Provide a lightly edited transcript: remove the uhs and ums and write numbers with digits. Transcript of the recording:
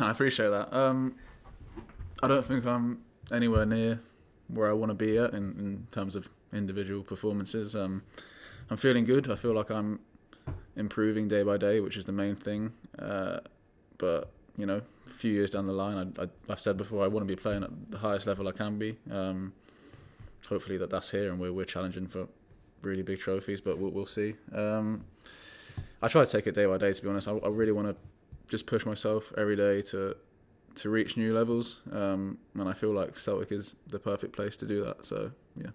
I appreciate that. I don't think I'm anywhere near where I want to be at in terms of individual performances. I'm feeling good. I feel like I'm improving day by day, which is the main thing. But you know, a few years down the line, I've said before, I want to be playing at the highest level I can be. Hopefully that's here, and we're challenging for really big trophies. But we'll see. I try to take it day by day, to be honest. I really want to just push myself every day to reach new levels, and I feel like Celtic is the perfect place to do that. So yeah.